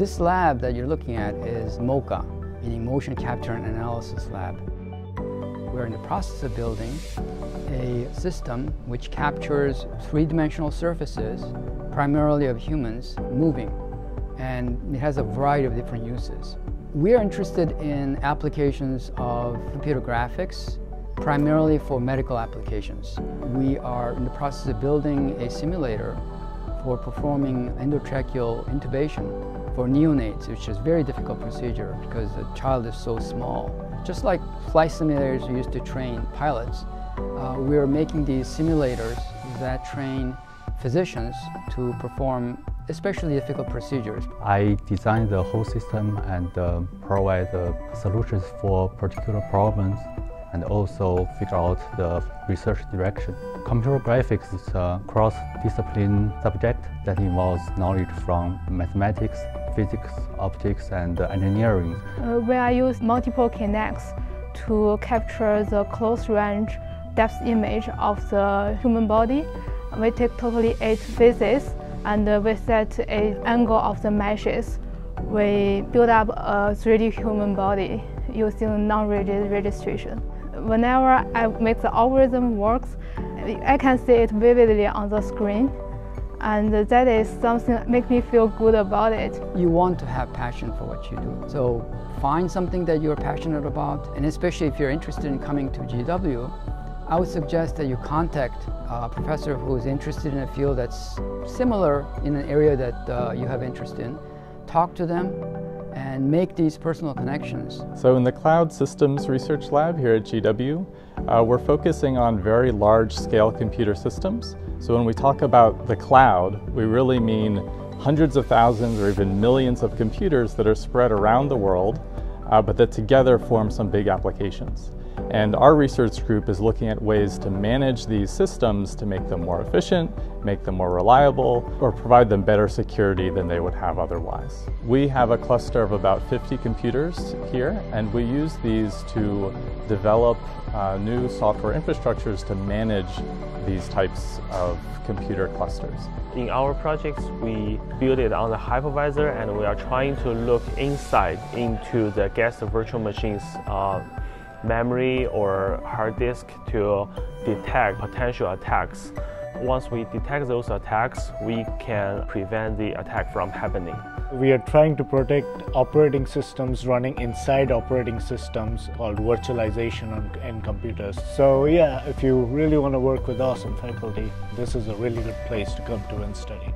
This lab that you're looking at is MOCA, meaning Motion Capture and Analysis Lab. We're in the process of building a system which captures three-dimensional surfaces, primarily of humans, moving, and it has a variety of different uses. We are interested in applications of computer graphics, primarily for medical applications. We are in the process of building a simulator for performing endotracheal intubation for neonates, which is a very difficult procedure because the child is so small. Just like flight simulators are used to train pilots, we are making these simulators that train physicians to perform especially difficult procedures. I designed the whole system and provide the solutions for particular problems and also figure out the research direction. Computer graphics is a cross-discipline subject that involves knowledge from mathematics, physics, optics, and engineering. Where I use multiple Kinects to capture the close-range depth image of the human body. We take totally 8 faces and we set an angle of the meshes. We build up a 3D human body using non-rigid registration. Whenever I make the algorithm work, I can see it vividly on the screen, and that is something that makes me feel good about it. You want to have passion for what you do, so find something that you're passionate about, and especially if you're interested in coming to GW, I would suggest that you contact a professor who is interested in a field that's similar in an area that you have interest in. Talk to them and make these personal connections. So in the Cloud Systems Research Lab here at GW, we're focusing on very large-scale computer systems. So when we talk about the cloud, we really mean hundreds of thousands or even millions of computers that are spread around the world, but that together form some big applications. And our research group is looking at ways to manage these systems to make them more efficient, make them more reliable, or provide them better security than they would have otherwise. We have a cluster of about 50 computers here, and we use these to develop new software infrastructures to manage these types of computer clusters. In our projects, we build it on the hypervisor, and we are trying to look inside into the guest virtual machines memory or hard disk to detect potential attacks. Once we detect those attacks, we can prevent the attack from happening. We are trying to protect operating systems running inside operating systems, called virtualization in computers. So yeah, if you really want to work with awesome faculty, this is a really good place to come to and study.